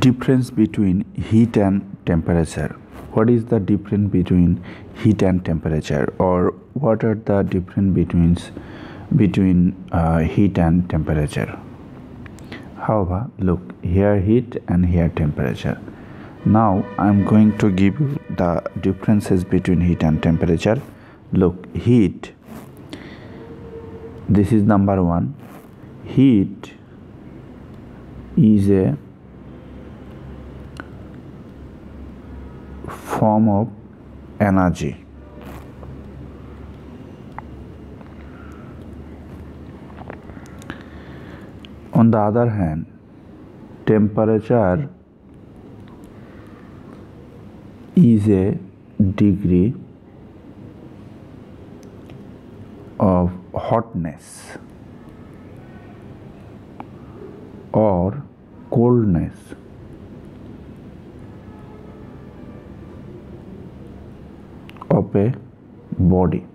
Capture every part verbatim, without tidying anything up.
Difference between heat and temperature. What is the difference between heat and temperature, or what are the difference between between uh, heat and temperature? However, look here, heat and here temperature. Now I'm going to give you the differences between heat and temperature. Look, heat. This is number one. Heat is a form of energy. On the other hand, temperature is a degree of hotness or coldness. Of a body.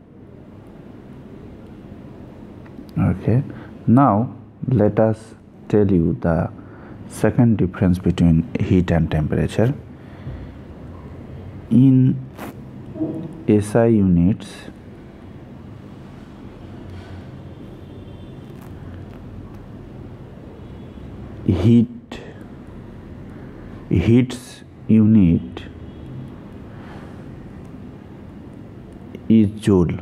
Okay, now let us tell you the second difference between heat and temperature. In S I units, heat heats unit is joule,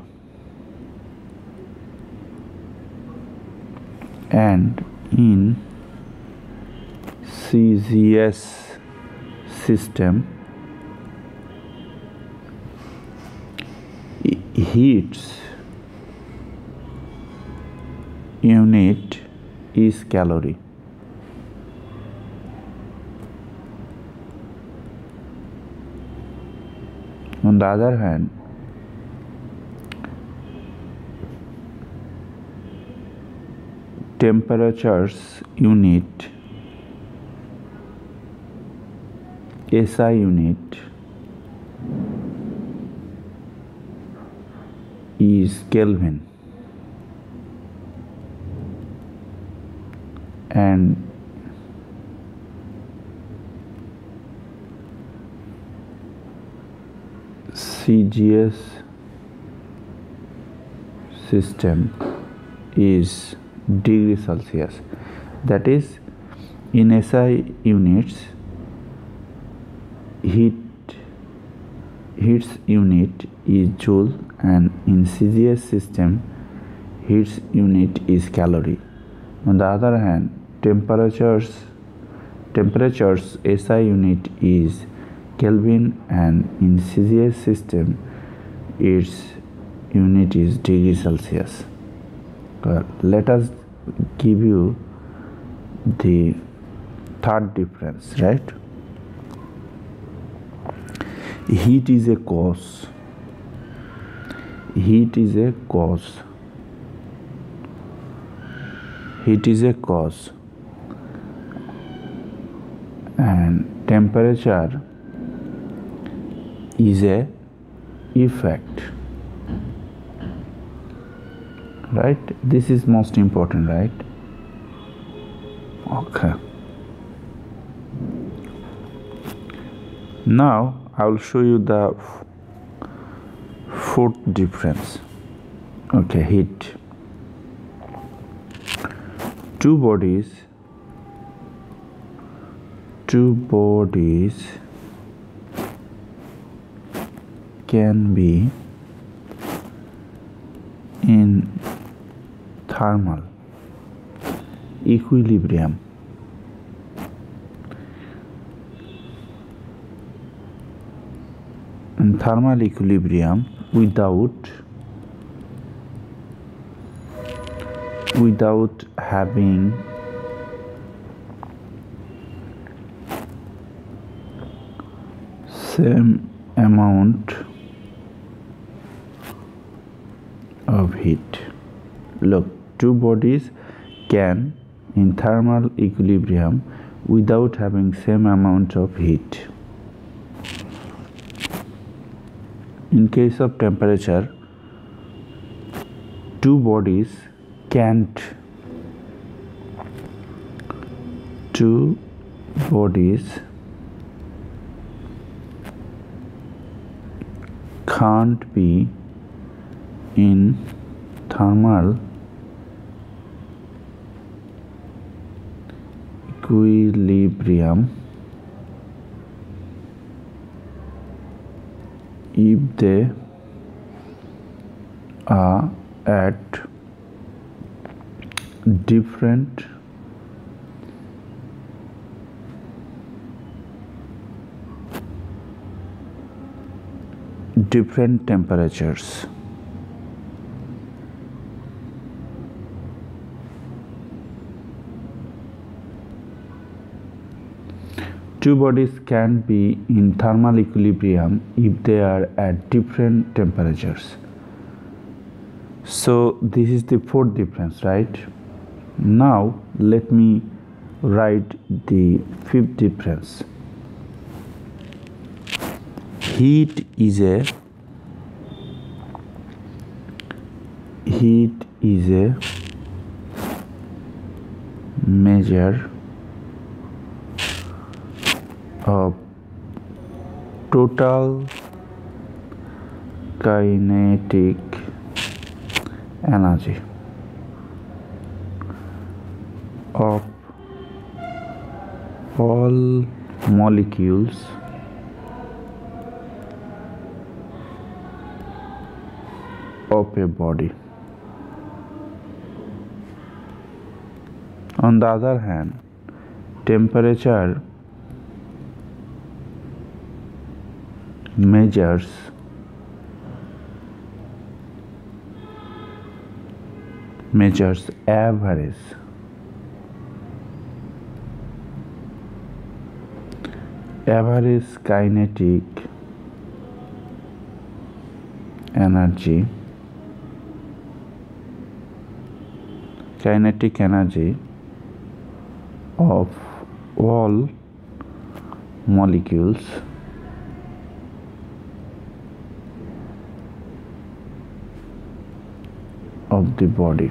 and in C G S system heat unit is calorie. On the other hand, temperature's unit, S I unit is Kelvin, and C G S system is degree Celsius. That is, in S I units, heat heats unit is joule, and in C G S system heats unit is calorie. On the other hand, temperatures temperatures S I unit is Kelvin, and in C G S system its unit is degree Celsius. Uh, let us give you the third difference, right? Heat is a cause. Heat is a cause. Heat is a cause. And temperature is a effect. Right, this is most important, right? Okay, now I will show you the fourth difference. Okay, heat. Two bodies two bodies can be in thermal equilibrium and thermal equilibrium without without having same amount of heat. Look, two bodies can in thermal equilibrium without having same amount of heat. In case of temperature, two bodies can't two bodies can't be in thermal equilibrium if they are at different different temperatures. Two bodies can be in thermal equilibrium if they are at different temperatures. So this is the fourth difference, right? Now let me write the fifth difference. Heat is a heat is a measure of total kinetic energy of all molecules of a body. On the other hand, temperature measures measures average average kinetic energy kinetic energy of all molecules of the body.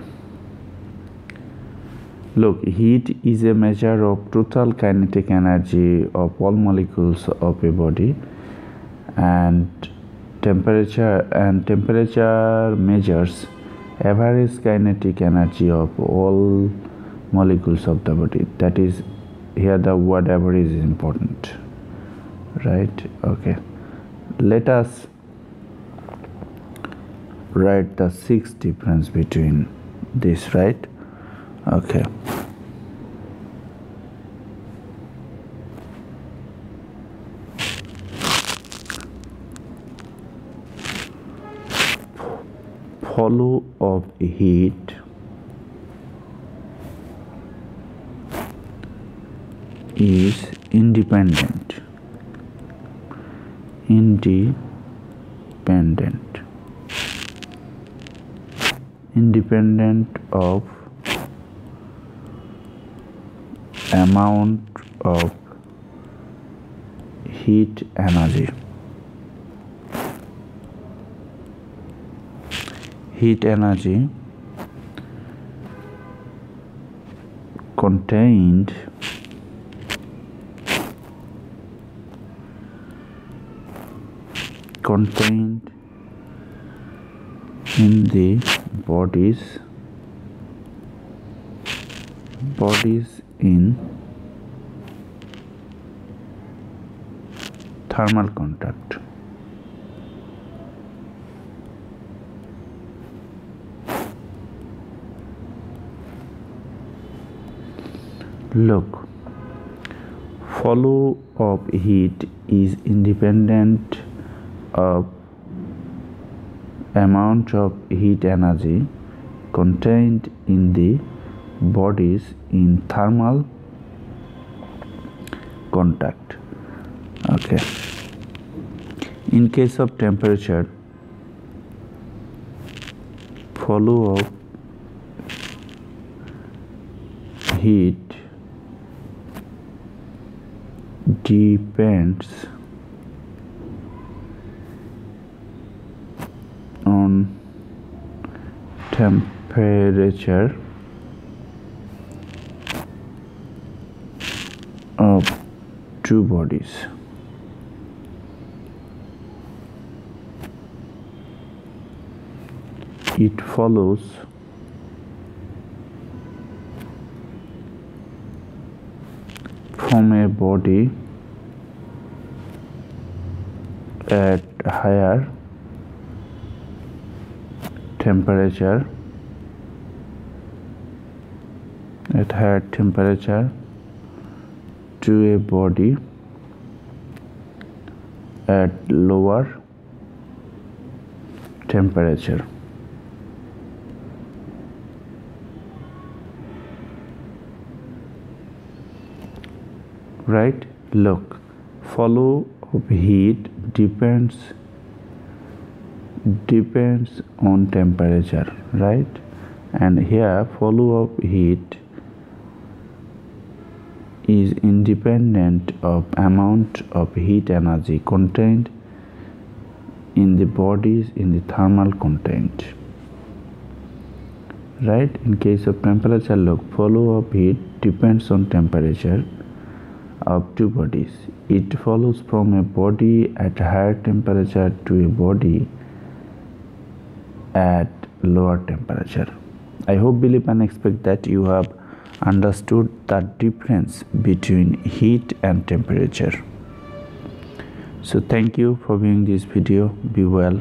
Look, heat is a measure of total kinetic energy of all molecules of a body, and temperature and temperature measures average kinetic energy of all molecules of the body. That is, here the word average is important, right? Okay, let us write the sixth difference between this, right? Okay. Follow of heat is independent independent independent of amount of heat energy heat energy contained contained in the bodies bodies in thermal contact Look, follow of heat is independent of amount of heat energy contained in the bodies in thermal contact. Okay. In case of temperature, follow of heat depends on temperature of two bodies. It follows from a body at higher temperature at higher temperature to a body at lower temperature. Right? Look, flow of heat depends depends on temperature, right? And here flow of heat is independent of amount of heat energy contained in the bodies in the thermal content, right? In case of temperature, look, flow of heat depends on temperature of two bodies. It follows from a body at higher temperature to a body at lower temperature. I hope, believe and expect that you have understood the difference between heat and temperature. So thank you for viewing this video. Be well.